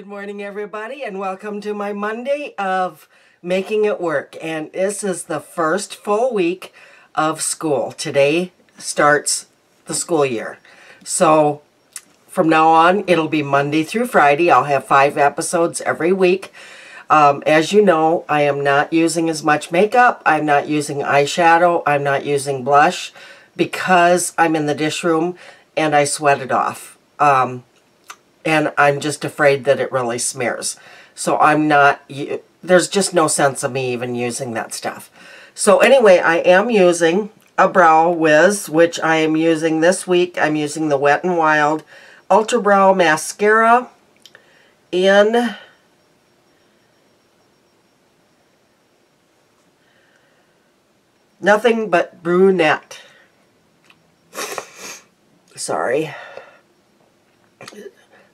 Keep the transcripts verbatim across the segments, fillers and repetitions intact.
Good morning, everybody, and welcome to my Monday of Making It Work. And this is the first full week of school. Today starts the school year. So from now on, it'll be Monday through Friday. I'll have five episodes every week. Um, as you know, I am not using as much makeup. I'm not using eyeshadow. I'm not using blush because I'm in the dish room and I sweat it off. Um, and I'm just afraid that it really smears. So I'm not, there's just no sense of me even using that stuff. So anyway, I am using a Brow Wiz, which I am using this week. I'm using the Wet n' Wild Ultra Brow Mascara in Nothing But Brunette. Sorry.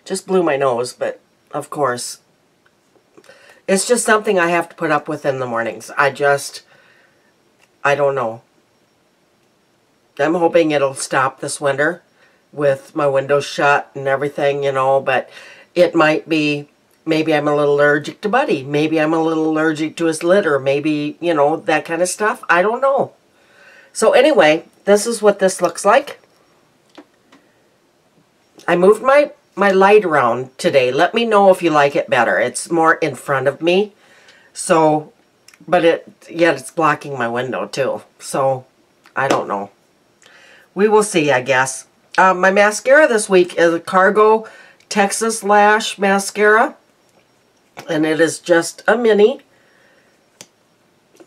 Just blew my nose, but of course, it's just something I have to put up with in the mornings. I just, I don't know. I'm hoping it'll stop this winter with my windows shut and everything, you know, but it might be, maybe I'm a little allergic to Buddy. Maybe I'm a little allergic to his litter. Maybe, you know, that kind of stuff. I don't know. So anyway, this is what this looks like. I moved my... my light around today. Let me know if you like it better. It's more in front of me. So, but it, yet it's blocking my window too. So, I don't know. We will see, I guess. Um, my mascara this week is a Cargo Texas Lash Mascara. And it is just a mini.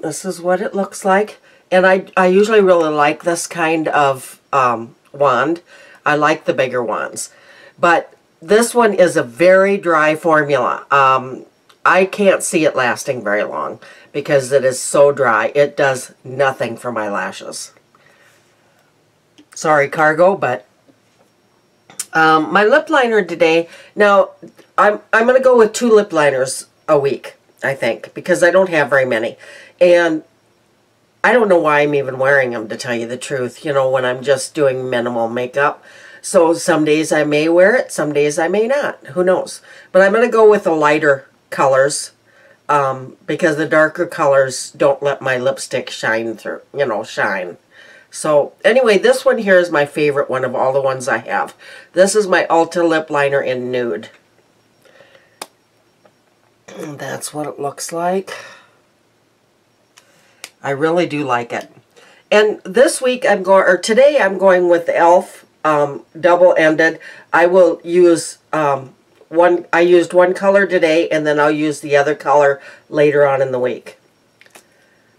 This is what it looks like. And I, I usually really like this kind of um, wand. I like the bigger wands. But this one is a very dry formula. Um, I can't see it lasting very long because it is so dry. It does nothing for my lashes. Sorry, Cargo, but um, my lip liner today. Now, I'm, I'm going to go with two lip liners a week, I think, because I don't have very many. And I don't know why I'm even wearing them, to tell you the truth, you know, when I'm just doing minimal makeup. So some days I may wear it, some days I may not. Who knows? But I'm going to go with the lighter colors um, because the darker colors don't let my lipstick shine through, you know, shine. So anyway, this one here is my favorite one of all the ones I have. This is my Ulta Lip Liner in Nude. And that's what it looks like. I really do like it. And this week I'm going, or today I'm going with the e l f Um, double-ended. I will use um, one, I used one color today, and then I'll use the other color later on in the week.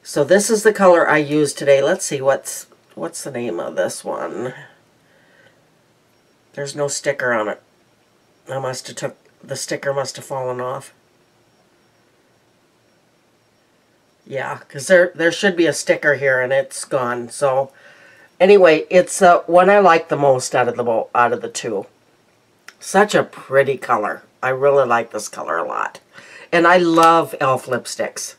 So this is the color I used today. Let's see, what's what's the name of this one? There's no sticker on it. I must have took, the sticker must have fallen off. Yeah, because there, there should be a sticker here, and it's gone, so... Anyway, it's uh, one I like the most out of the out of the two. Such a pretty color. I really like this color a lot. And I love e l f lipsticks.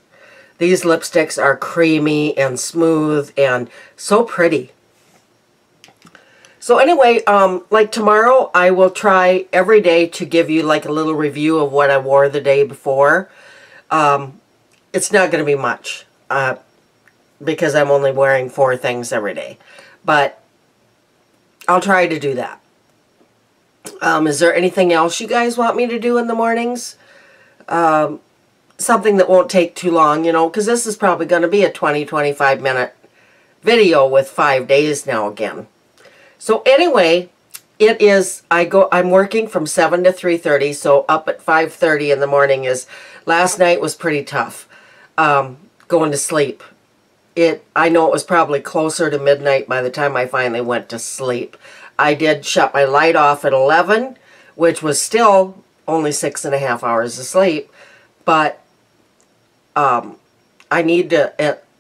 These lipsticks are creamy and smooth and so pretty. So anyway, um, like tomorrow, I will try every day to give you like a little review of what I wore the day before. Um, it's not going to be much uh, because I'm only wearing four things every day. But I'll try to do that. Um, is there anything else you guys want me to do in the mornings? Um, something that won't take too long, you know, because this is probably going to be a twenty, twenty-five minute video with five days now again. So anyway, it is, I go, I'm working from seven to three thirty, so up at five thirty in the morning is, last night was pretty tough, um, going to sleep. It, I know it was probably closer to midnight by the time I finally went to sleep. I did shut my light off at eleven, which was still only six and a half hours of sleep. But um, I need to,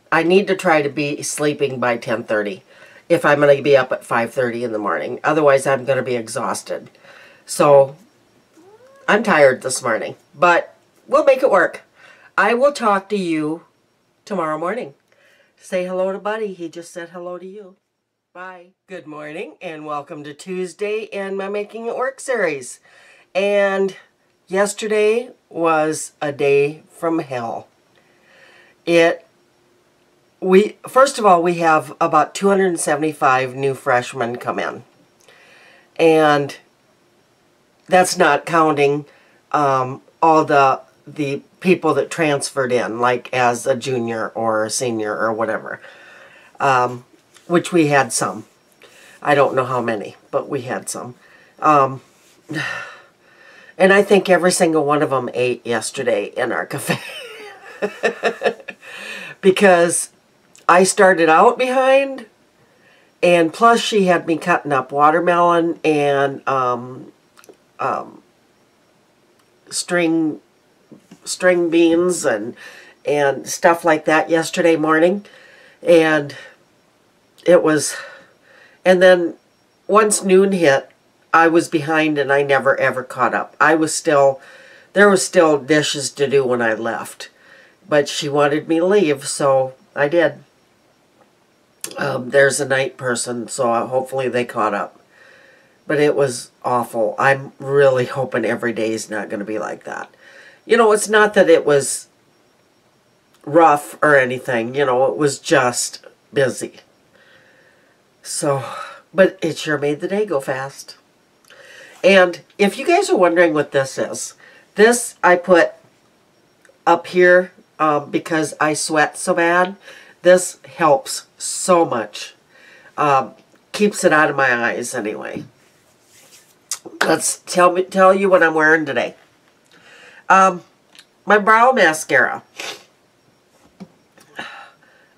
I need to try to be sleeping by ten thirty if I'm going to be up at five thirty in the morning. Otherwise, I'm going to be exhausted. So I'm tired this morning, but we'll make it work. I will talk to you tomorrow morning. Say hello to Buddy. He just said hello to you. Bye. Good morning and welcome to Tuesday and my Making It Work series. And Yesterday was a day from hell. It, we, first of all, we have about two hundred seventy-five new freshmen come in. And that's not counting um, all the, the people that transferred in, like as a junior or a senior or whatever, um, which we had some. I don't know how many, but we had some. Um, and I think every single one of them ate yesterday in our cafe. Because I started out behind, and plus she had me cutting up watermelon and um, um, string string beans and and stuff like that yesterday morning, and it was, and then once noon hit, I was behind and I never ever caught up. I was still, there was still dishes to do when I left. But she wanted me to leave, so I did. Um, there's a night person, so hopefully they caught up. But it was awful. I'm really hoping every day is not going to be like that. You know, it's not that it was rough or anything. You know, it was just busy. So, but it sure made the day go fast. And if you guys are wondering what this is, this I put up here um, because I sweat so bad. This helps so much. Um, keeps it out of my eyes anyway. Let's tell me tell you what I'm wearing today. Um, my brow mascara.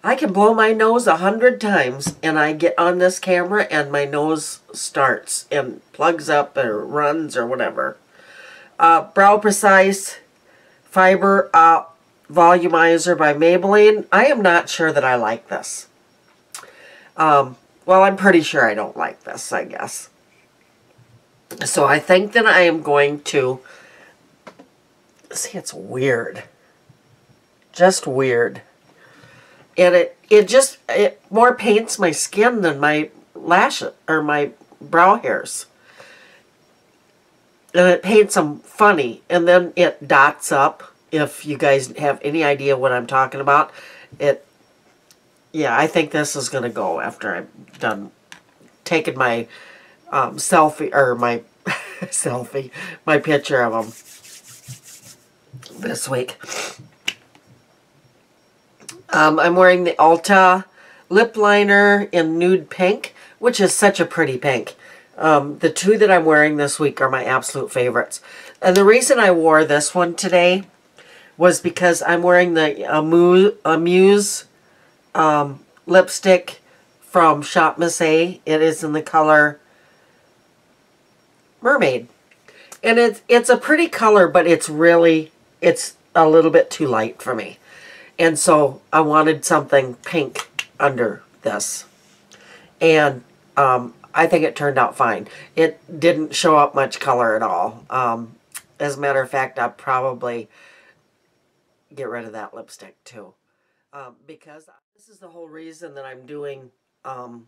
I can blow my nose a hundred times and I get on this camera and my nose starts and plugs up or runs or whatever. Uh, Brow Precise Fiber Up Volumizer by Maybelline. I am not sure that I like this. Um, well, I'm pretty sure I don't like this, I guess. So I think that I am going to... See, it's weird. Just weird. And it, it just, it more paints my skin than my lashes, or my brow hairs. And it paints them funny. And then it dots up. If you guys have any idea what I'm talking about, it, yeah, I think this is going to go after I'm done taking my um, selfie, or my selfie, my picture of them this week. Um, I'm wearing the Ulta lip liner in nude pink, which is such a pretty pink. Um, the two that I'm wearing this week are my absolute favorites. And the reason I wore this one today was because I'm wearing the Amuse, Amuse um, lipstick from Shop Miss A. It is in the color Mermaid. And it's, it's a pretty color, but it's really, it's a little bit too light for me. And so I wanted something pink under this. And um, I think it turned out fine. It didn't show up much color at all. Um, as a matter of fact, I'll probably get rid of that lipstick too. Um, because this is the whole reason that I'm doing um,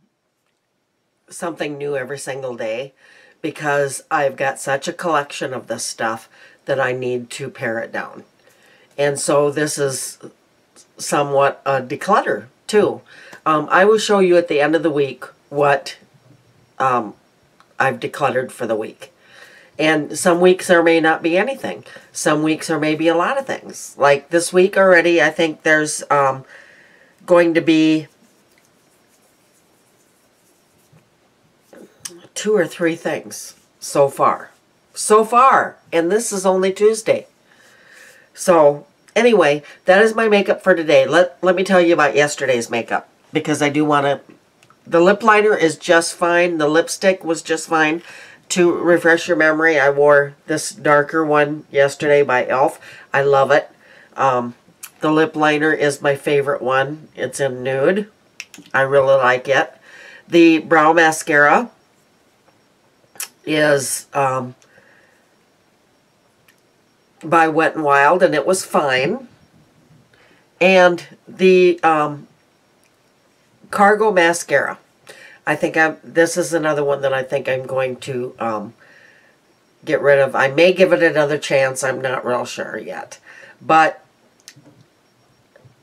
something new every single day. Because I've got such a collection of this stuff that I need to pare it down. And so this is somewhat a declutter too. Um, I will show you at the end of the week what um, I've decluttered for the week. And some weeks there may not be anything. Some weeks there may be a lot of things. Like this week already, I think there's um, going to be two or three things so far. So far. And this is only Tuesday. So anyway, that is my makeup for today. Let, let me tell you about yesterday's makeup, because I do want to... The lip liner is just fine. The lipstick was just fine. To refresh your memory, I wore this darker one yesterday by e l f. I love it. Um, the lip liner is my favorite one. It's in nude. I really like it. The brow mascara is... Um, by Wet n' Wild, and it was fine. And the um, Cargo mascara. I think I'm, this is another one that I think I'm going to um, get rid of. I may give it another chance. I'm not real sure yet. But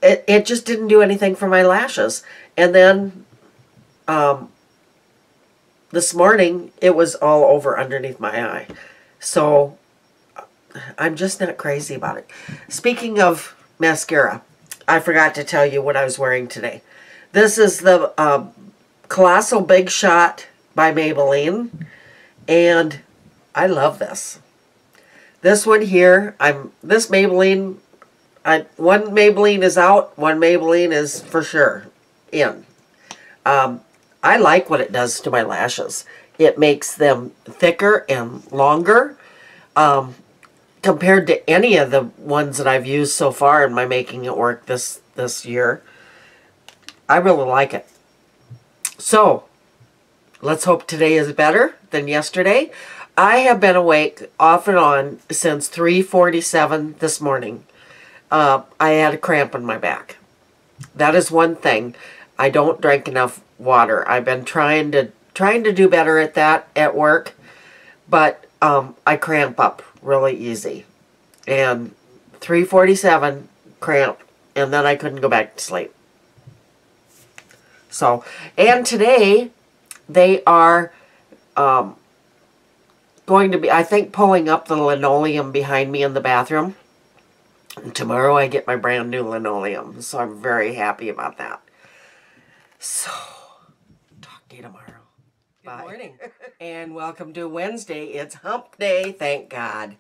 it, it just didn't do anything for my lashes. And then um, this morning, it was all over underneath my eye. So I'm just not crazy about it. Speaking of mascara, I forgot to tell you what I was wearing today. This is the uh, Colossal Big Shot by Maybelline. And I love this. This one here, I'm this Maybelline, I, one Maybelline is out, one Maybelline is for sure in. Um, I like what it does to my lashes. It makes them thicker and longer um, compared to any of the ones that I've used so far in my Making It Work this, this year. I really like it. So, let's hope today is better than yesterday. I have been awake off and on since three forty-seven this morning. Uh, I had a cramp in my back. That is one thing. I don't drink enough water. I've been trying to trying to do better at that at work, but um, I cramp up really easy. And three forty-seven cramp, and then I couldn't go back to sleep. So, and today they are um, going to be, I think, pulling up the linoleum behind me in the bathroom. And tomorrow I get my brand new linoleum, so I'm very happy about that. So, talk to you tomorrow. Good Bye. Morning. And welcome to Wednesday. It's hump day, thank God.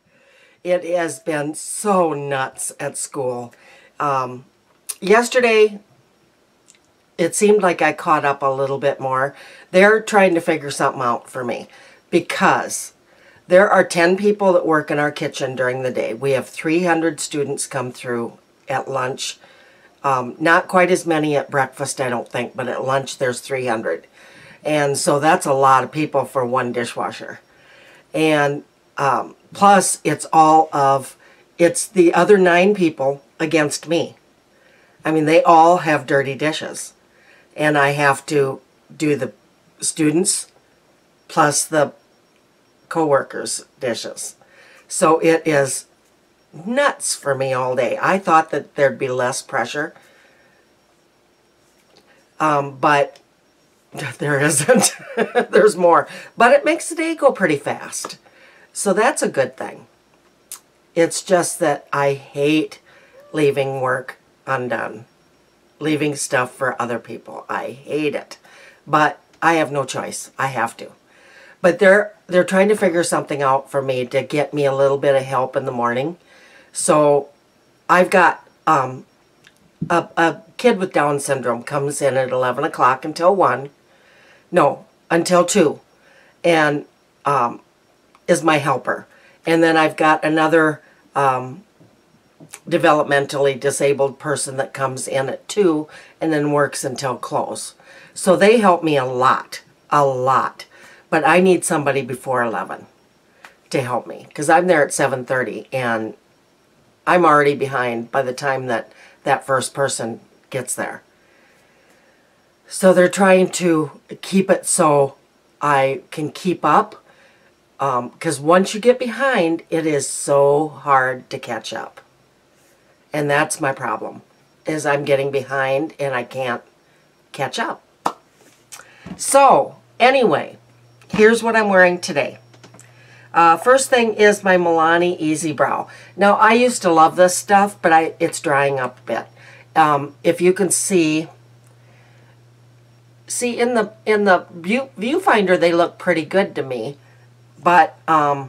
It has been so nuts at school. Um, yesterday, it seemed like I caught up a little bit more. They're trying to figure something out for me because there are ten people that work in our kitchen during the day. We have three hundred students come through at lunch. Um, not quite as many at breakfast, I don't think, but at lunch there's three hundred. And so that's a lot of people for one dishwasher. And um, plus it's all of, it's the other nine people against me. I mean, they all have dirty dishes. And I have to do the students plus the co-workers' dishes. So it is nuts for me all day. I thought that there'd be less pressure. Um, but there isn't. There's more. But it makes the day go pretty fast. So that's a good thing. It's just that I hate leaving work undone. Leaving stuff for other people. I hate it. But I have no choice. I have to. But they're they're trying to figure something out for me to get me a little bit of help in the morning. So I've got um, a, a kid with Down syndrome comes in at eleven o'clock until one. No, until two. And um, is my helper. And then I've got another um, developmentally disabled person that comes in at two and then works until close. So they help me a lot, a lot. But I need somebody before eleven to help me because I'm there at seven thirty and I'm already behind by the time that that first person gets there. So they're trying to keep it so I can keep up because um, once you get behind, it is so hard to catch up. And that's my problem, is I'm getting behind and I can't catch up. So, anyway, here's what I'm wearing today. Uh, first thing is my Milani Easy Brow. Now, I used to love this stuff, but I, it's drying up a bit. Um, if you can see, see in the, in the view, viewfinder, they look pretty good to me, but um,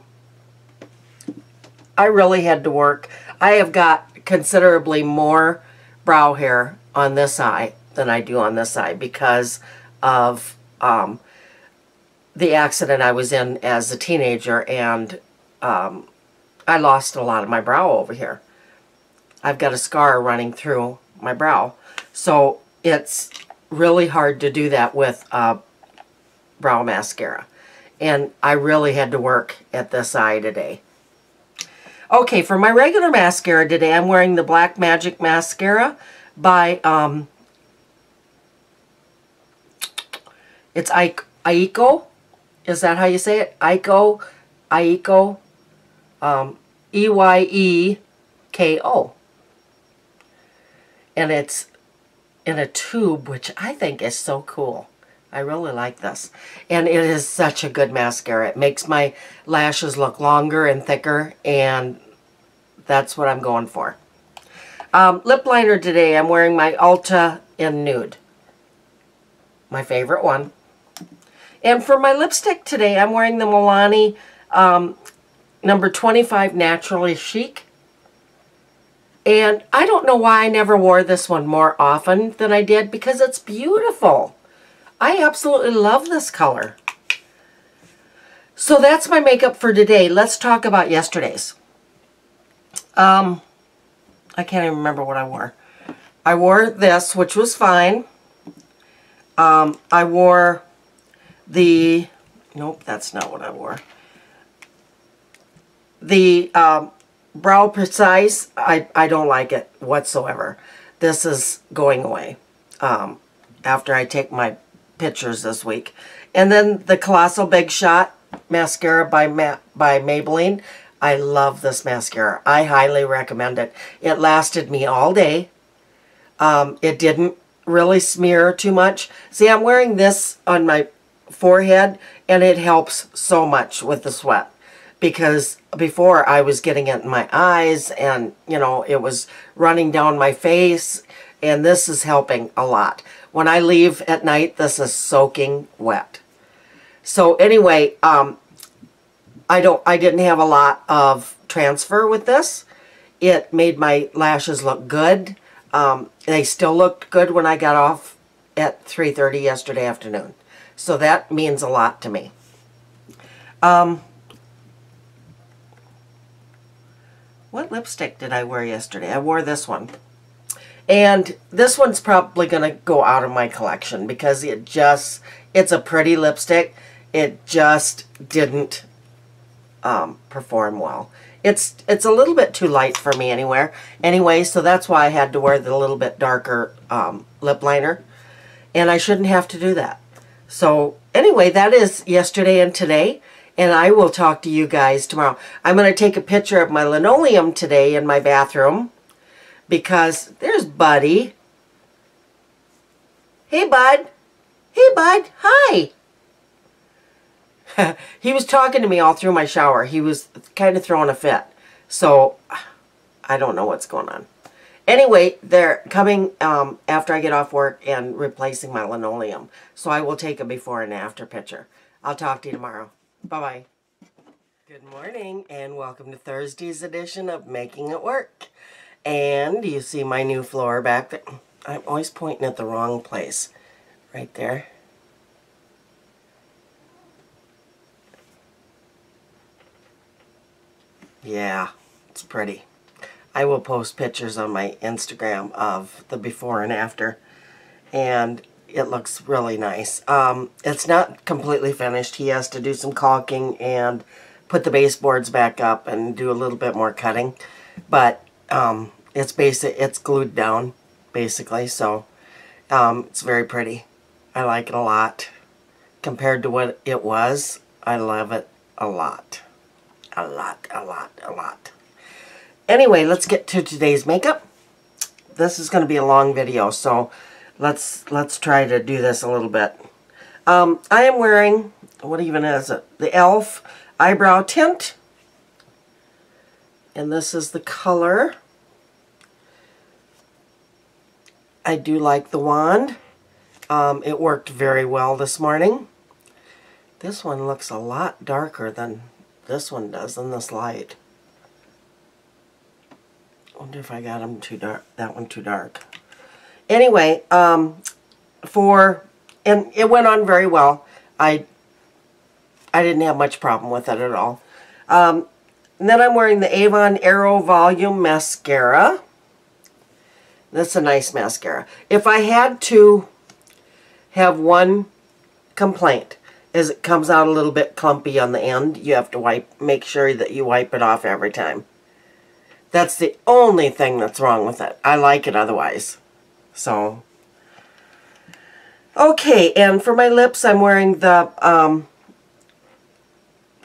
I really had to work. I have got considerably more brow hair on this eye than I do on this eye because of um, the accident I was in as a teenager, and um, I lost a lot of my brow over here. I've got a scar running through my brow, so it's really hard to do that with a brow mascara, and I really had to work at this eye today. Okay, for my regular mascara today, I'm wearing the Black Magic Mascara by, um, it's Aiko, is that how you say it? Aiko, Aiko, um, E Y E K O. And it's in a tube, which I think is so cool. I really like this. And it is such a good mascara. It makes my lashes look longer and thicker, and that's what I'm going for. Um, lip liner today, I'm wearing my Ulta in Nude. My favorite one. And for my lipstick today, I'm wearing the Milani um, number twenty-five Naturally Chic. And I don't know why I never wore this one more often than I did, because it's beautiful. I absolutely love this color. So that's my makeup for today. Let's talk about yesterday's. Um, I can't even remember what I wore. I wore this, which was fine. Um, I wore the... Nope, that's not what I wore. The... Um, Brow Precise, I, I don't like it whatsoever. This is going away um, after I take my pictures this week. And then the Colossal Big Shot Mascara by, Ma by Maybelline. I love this mascara. I highly recommend it. It lasted me all day. Um, it didn't really smear too much. See, I'm wearing this on my forehead, and it helps so much with the sweat. Because before I was getting it in my eyes and, you know, it was running down my face, and this is helping a lot. When I leave at night, this is soaking wet. So anyway, um, I don't, I didn't have a lot of transfer with this. It made my lashes look good. Um, they still looked good when I got off at three thirty yesterday afternoon. So that means a lot to me. Um... What lipstick did I wear yesterday? I wore this one. And this one's probably going to go out of my collection because it just, it's a pretty lipstick. It just didn't um, perform well. It's it's a little bit too light for me anywhere. Anyway, so that's why I had to wear the little bit darker um, lip liner. And I shouldn't have to do that. So anyway, that is yesterday and today. And I will talk to you guys tomorrow. I'm going to take a picture of my linoleum today in my bathroom. Because there's Buddy. Hey, Bud. Hey, Bud. Hi. He was talking to me all through my shower. He was kind of throwing a fit. So, I don't know what's going on. Anyway, they're coming um, after I get off work and replacing my linoleum. So, I will take a before and after picture. I'll talk to you tomorrow. Bye-bye. Good morning and welcome to Thursday's edition of Making It Work. And you see my new floor back there. I'm always pointing at the wrong place. Right there. Yeah, it's pretty. I will post pictures on my Instagram of the before and after. And it looks really nice. Um, it's not completely finished. He has to do some caulking and put the baseboards back up and do a little bit more cutting. But um, it's basic. It's glued down, basically. So um, it's very pretty. I like it a lot. Compared to what it was, I love it a lot. A lot, a lot, a lot. Anyway, let's get to today's makeup. This is going to be a long video, so... Let's let's try to do this a little bit. Um, I am wearing, what even is it? The e l f eyebrow tint. And this is the color. I do like the wand. Um, it worked very well this morning. This one looks a lot darker than this one does in this light. I wonder if I got them too dark, that one too dark. Anyway, um, for, and it went on very well. I I didn't have much problem with it at all. Um, and then I'm wearing the Avon Aero Volume Mascara. That's a nice mascara. If I had to have one complaint, is it comes out a little bit clumpy on the end. You have to wipe, make sure that you wipe it off every time. That's the only thing that's wrong with it. I like it otherwise. So, okay, and for my lips, I'm wearing the um,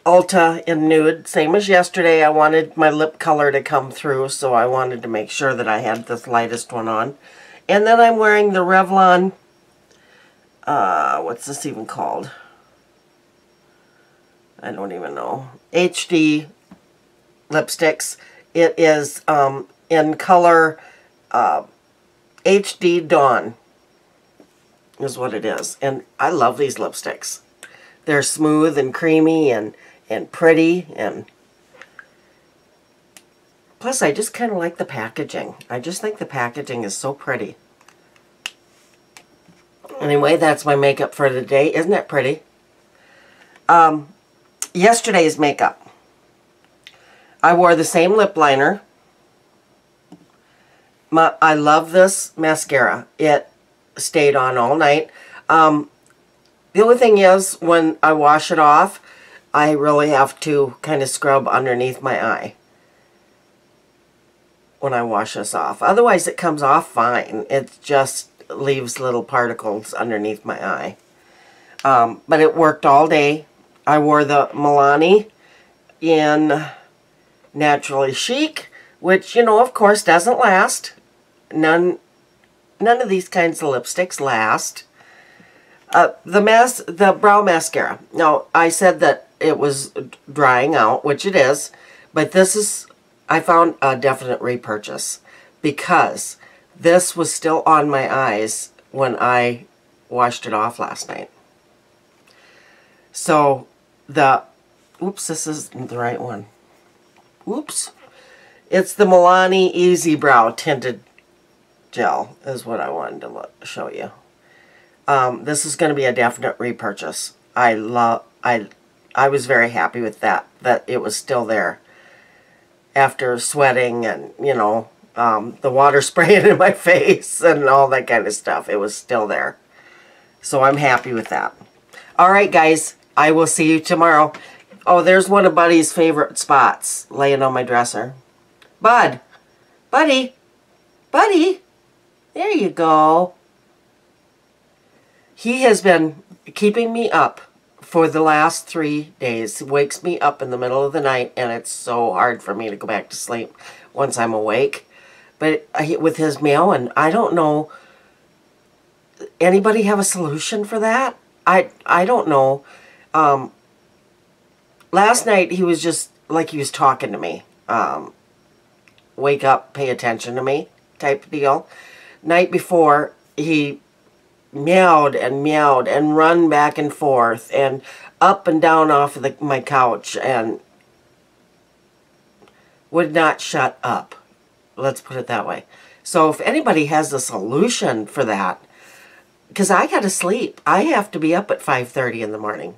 Ulta in Nude. Same as yesterday, I wanted my lip color to come through, so I wanted to make sure that I had this lightest one on. And then I'm wearing the Revlon, uh, what's this even called? I don't even know. H D lipsticks. It is um, in color uh, H D Dawn is what it is. And I love these lipsticks. They're smooth and creamy and, and pretty. And plus, I just kind of like the packaging. I just think the packaging is so pretty. Anyway, that's my makeup for the day. Isn't it pretty? Um, yesterday's makeup. I wore the same lip liner. My, I love this mascara. It stayed on all night. Um, the only thing is, when I wash it off, I really have to kind of scrub underneath my eye when I wash this off. Otherwise, it comes off fine. It just leaves little particles underneath my eye. Um, but it worked all day. I wore the Milani in Naturally Chic, which, you know, of course doesn't last. None none of these kinds of lipsticks last. Uh, the mas the brow mascara. Now, I said that it was drying out, which it is, but this is, I found a definite repurchase because this was still on my eyes when I washed it off last night. So, the, oops, this isn't the right one. Whoops. It's the Milani Easy Brow Tinted Gel is what I wanted to look, show you. Um, this is going to be a definite repurchase. I love, I, I was very happy with that, that it was still there after sweating and, you know, um, the water spraying in my face and all that kind of stuff. It was still there. So I'm happy with that. All right, guys. I will see you tomorrow. Oh, there's one of Buddy's favorite spots, laying on my dresser. Bud! Buddy! Buddy! There you go. He has been keeping me up for the last three days. He wakes me up in the middle of the night, and it's so hard for me to go back to sleep once I'm awake. But with his meow, and I don't know, anybody have a solution for that? I, I don't know. Um... Last night, he was just like he was talking to me. Um, wake up, pay attention to me type of deal. Night before, he meowed and meowed and run back and forth and up and down off of the, my couch and would not shut up. Let's put it that way. So if anybody has a solution for that, because I got to sleep. I have to be up at five thirty in the morning.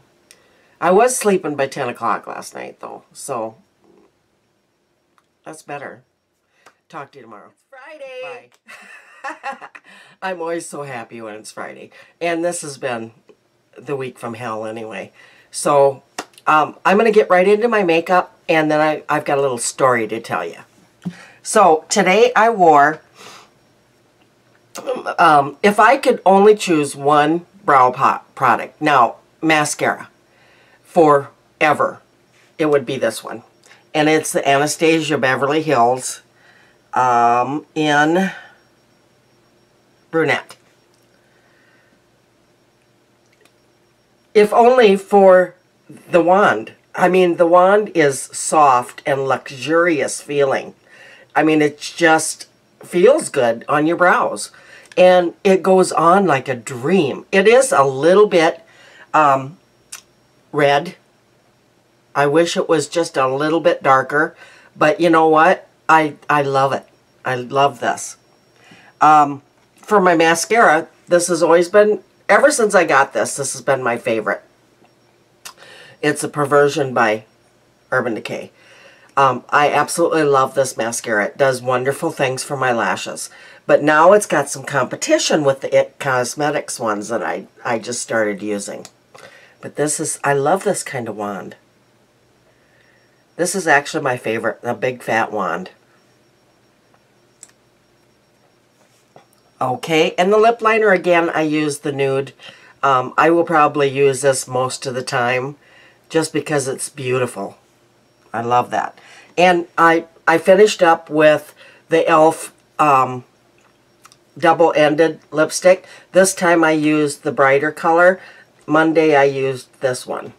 I was sleeping by ten o'clock last night, though, so that's better. Talk to you tomorrow. It's Friday. Bye. I'm always so happy when it's Friday. And this has been the week from hell anyway. So um, I'm going to get right into my makeup, and then I, I've got a little story to tell you. So today I wore, um, if I could only choose one brow pot product, now mascara. Forever, it would be this one, and it's the Anastasia Beverly Hills um, in Brunette. If only for the wand. I mean, the wand is soft and luxurious feeling. I mean, it just feels good on your brows, and it goes on like a dream. It is a little bit um, red. I wish it was just a little bit darker, but you know what? I, I love it. I love this. Um, for my mascara, this has always been, ever since I got this, this has been my favorite. It's a Perversion by Urban Decay. Um, I absolutely love this mascara. It does wonderful things for my lashes. But now it's got some competition with the It Cosmetics ones that I, I just started using. But this is, I love this kind of wand. This is actually my favorite, a big fat wand. Okay, and the lip liner, again, I use the Nude. Um, I will probably use this most of the time. just because it's beautiful. I love that. And I, I finished up with the e l f. Um, double-ended lipstick. This time I used the brighter color. Monday I used this one.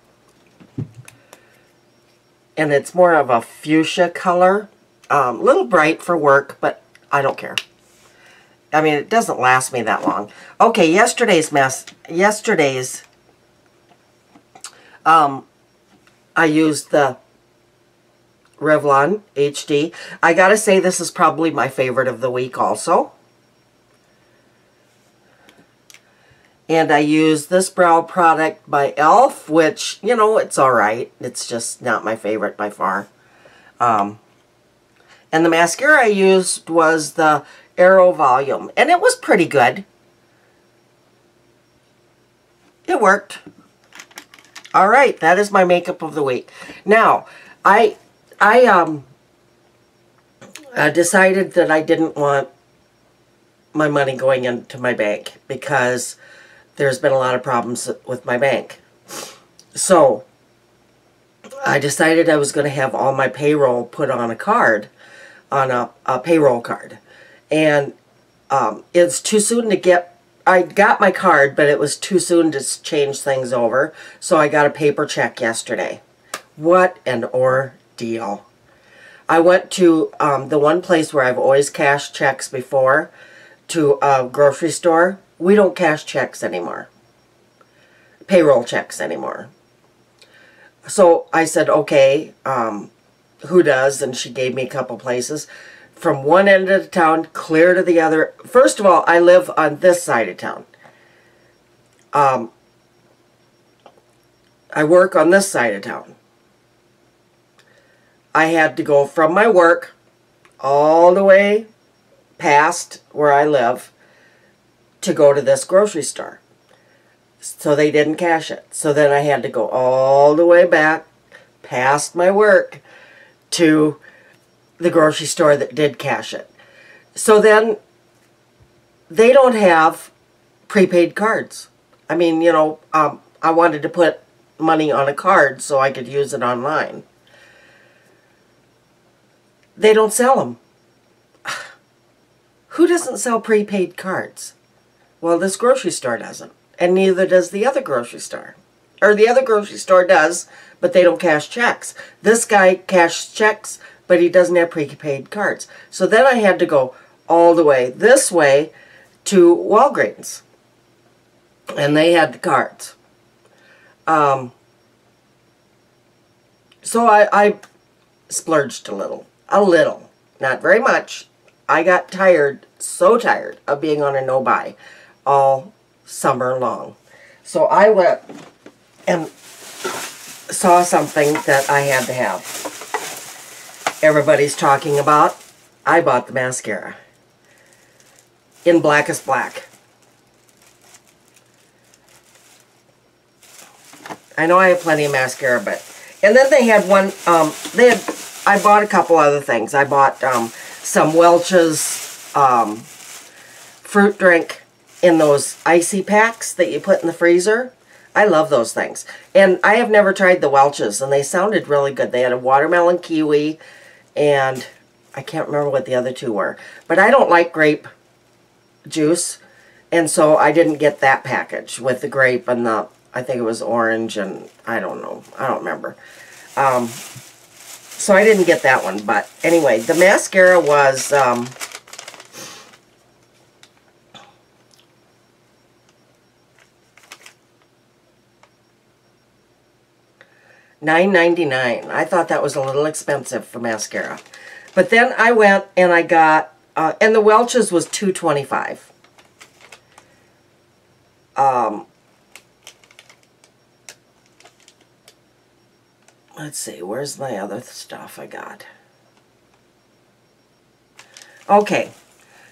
And it's more of a fuchsia color. A um, little bright for work, but I don't care. I mean, it doesn't last me that long. Okay, yesterday's mess. Yesterday's, um, I used the Revlon H D. I gotta say, this is probably my favorite of the week also. And I use this brow product by e l f, which, you know, it's alright. It's just not my favorite by far. Um, and the mascara I used was the Aero Volume. And it was pretty good. It worked. Alright, that is my makeup of the week. Now, I, I um, I decided that I didn't want my money going into my bank because there's been a lot of problems with my bank. So I decided I was going to have all my payroll put on a card, on a, a payroll card. And um, it's too soon to get, I got my card, but it was too soon to change things over. So I got a paper check yesterday. What an ordeal. I went to um, the one place where I've always cashed checks before, to a grocery store. We don't cash checks anymore. Payroll checks anymore. So I said, okay, um, who does? And she gave me a couple places. From one end of the town, clear to the other. First of all, I live on this side of town. Um, I work on this side of town. I had to go from my work all the way past where I live to go to this grocery store. So they didn't cash it. So then I had to go all the way back past my work to the grocery store that did cash it. So then they don't have prepaid cards. I mean, you know, um, I wanted to put money on a card so I could use it online. They don't sell them. Who doesn't sell prepaid cards? Well, this grocery store doesn't, and neither does the other grocery store. Or the other grocery store does, but they don't cash checks. This guy cashes checks, but he doesn't have prepaid cards. So then I had to go all the way this way to Walgreens, and they had the cards. Um, so I, I splurged a little, a little, not very much. I got tired, so tired of being on a no-buy all summer long. So I went and saw something that I had to have. Everybody's talking about, I bought the mascara in Blackest Black. I know I have plenty of mascara, but... And then they had one, um, they had, I bought a couple other things. I bought um, some Welch's um, fruit drink in those icy packs that you put in the freezer. I love those things. And I have never tried the Welch's, and they sounded really good. They had a watermelon kiwi, and I can't remember what the other two were. But I don't like grape juice, and so I didn't get that package with the grape and the, I think it was orange, and I don't know. I don't remember. Um, so I didn't get that one. But anyway, the mascara was... Um, nine ninety-nine. I thought that was a little expensive for mascara. But then I went and I got, uh, and the Welch's was two twenty-five. Um, let's see, where's my other stuff I got? Okay,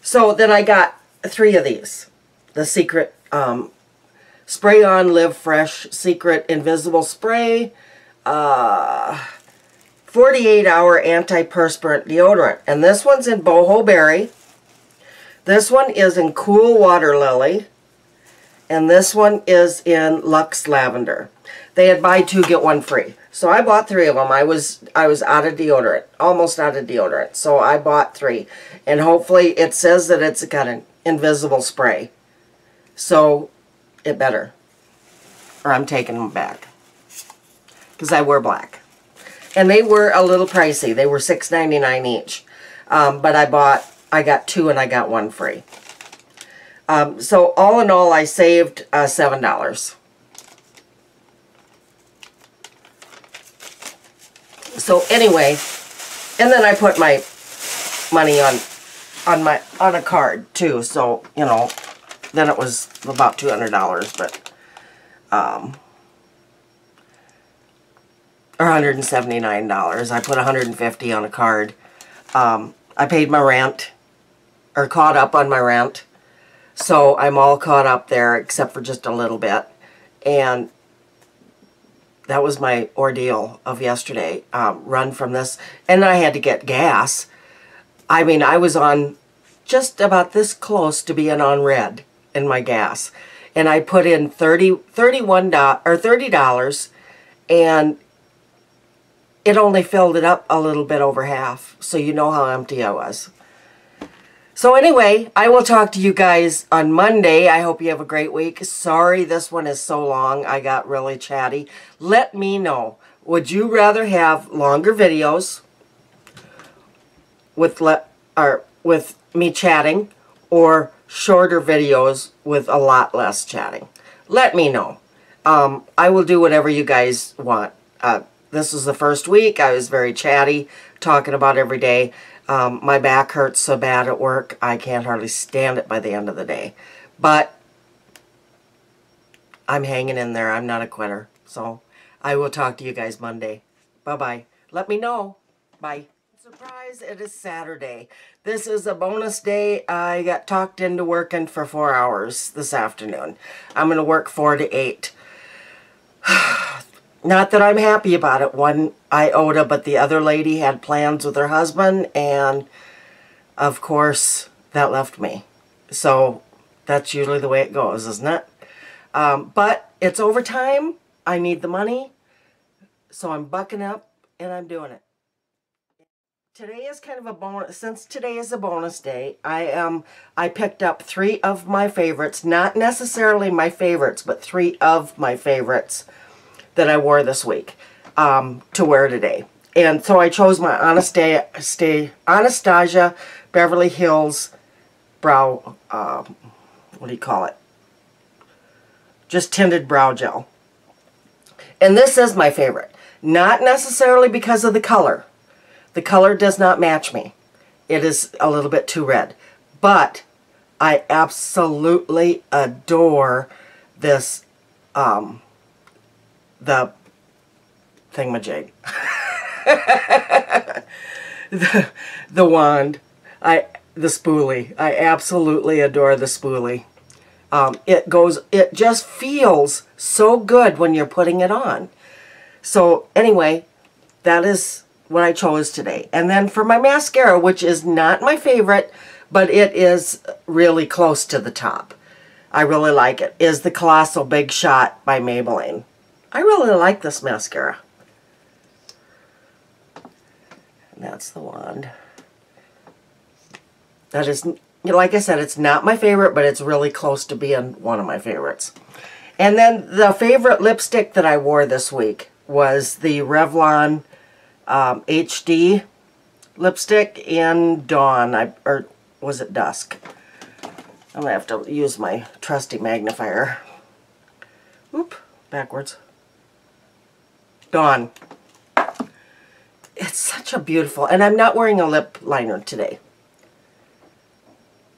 so then I got three of these. The Secret um, Spray-On Live Fresh Secret Invisible Spray. Uh, forty-eight hour antiperspirant deodorant. And this one's in Boho Berry. This one is in Cool Water Lily. and this one is in Luxe Lavender. They had buy two, get one free. So I bought three of them. I was I was out of deodorant, almost out of deodorant. So I bought three. And hopefully it says that it's got an invisible spray. So it better. Or I'm taking them back. Because I wear black. And they were a little pricey. They were six ninety-nine each. Um, but I bought, I got two and I got one free. Um, so all in all, I saved uh, seven dollars. So anyway, and then I put my money on on my on a card too. So you know, then it was about two hundred dollars, but um, or one hundred and seventy nine dollars. I put one hundred and fifty on a card. Um, I paid my rent, or caught up on my rent. So I'm all caught up there except for just a little bit, and that was my ordeal of yesterday, um, run from this. And I had to get gas. I mean, I was on just about this close to being on red in my gas. And I put in thirty, thirty-one, or thirty dollars, and it only filled it up a little bit over half. So you know how empty I was. So anyway, I will talk to you guys on Monday. I hope you have a great week. Sorry this one is so long. I got really chatty. Let me know. Would you rather have longer videos with le or with me chatting, or shorter videos with a lot less chatting? Let me know. Um, I will do whatever you guys want. Uh, this was the first week. I was very chatty, talking about every day. Um, my back hurts so bad at work, I can't hardly stand it by the end of the day. But I'm hanging in there. I'm not a quitter. So I will talk to you guys Monday. Bye-bye. Let me know. Bye. Surprise, it is Saturday. This is a bonus day. I got talked into working for four hours this afternoon. I'm going to work four to eight. Not that I'm happy about it, one iota, but the other lady had plans with her husband, and of course, that left me. So, that's usually the way it goes, isn't it? Um, but, it's overtime, I need the money, so I'm bucking up, and I'm doing it. Today is kind of a bonus, since today is a bonus day, I um, I picked up three of my favorites, not necessarily my favorites, but three of my favorites that I wore this week um, to wear today. And so I chose my Anastasia, Anastasia Beverly Hills brow, um, what do you call it? Just tinted brow gel. And this is my favorite. Not necessarily because of the color. The color does not match me. It is a little bit too red. But I absolutely adore this um, the thingamajig, the, the wand, I the spoolie. I absolutely adore the spoolie. Um, it goes, it just feels so good when you're putting it on. So anyway, that is what I chose today. And then for my mascara, which is not my favorite, but it is really close to the top. I really like it. Is the Colossal Big Shot by Maybelline. I really like this mascara. And that's the wand. That is, like I said, it's not my favorite, but it's really close to being one of my favorites. And then the favorite lipstick that I wore this week was the Revlon um, H D lipstick in Dawn, I, or was it Dusk? I'm going to have to use my trusty magnifier. Oop, backwards. Dawn. It's such a beautiful, and I'm not wearing a lip liner today.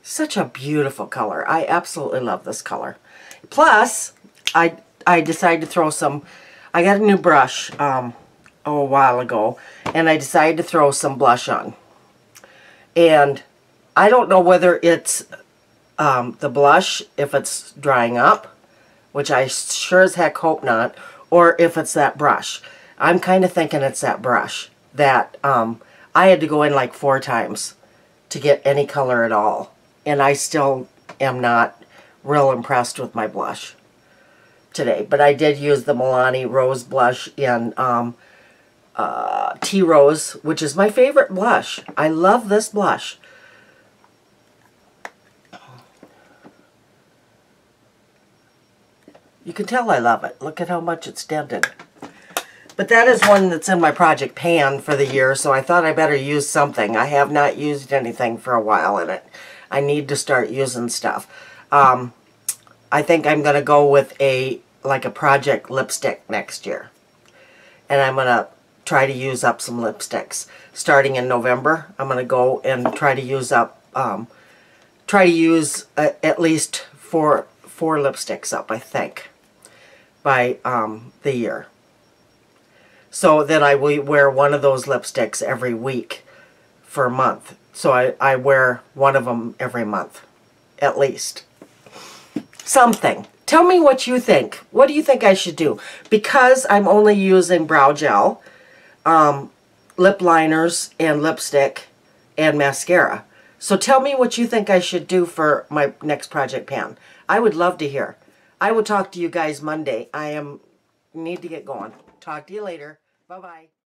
Such a beautiful color. I absolutely love this color. Plus, I I decided to throw some, I got a new brush um, a while ago, and I decided to throw some blush on. And I don't know whether it's um, the blush, if it's drying up, which I sure as heck hope not, or if it's that brush. I'm kind of thinking it's that brush that um, I had to go in like four times to get any color at all. And I still am not real impressed with my blush today. But I did use the Milani Rose Blush in um, uh, Tea Rose, which is my favorite blush. I love this blush. You can tell I love it. Look at how much it's dented. But that is one that's in my project pan for the year, so I thought I better use something. I have not used anything for a while in it. I need to start using stuff. Um, I think I'm going to go with a like a project lipstick next year. And I'm going to try to use up some lipsticks. Starting in November, I'm going to go and try to use up, um, try to use uh, at least four, four lipsticks up, I think, by um, the year. So then I will wear one of those lipsticks every week for a month. So I, I wear one of them every month, at least. Something. Tell me what you think. What do you think I should do? Because I'm only using brow gel, um, lip liners, and lipstick, and mascara. So tell me what you think I should do for my next project pan. I would love to hear. I will talk to you guys Monday. I am need to get going. Talk to you later. Bye-bye.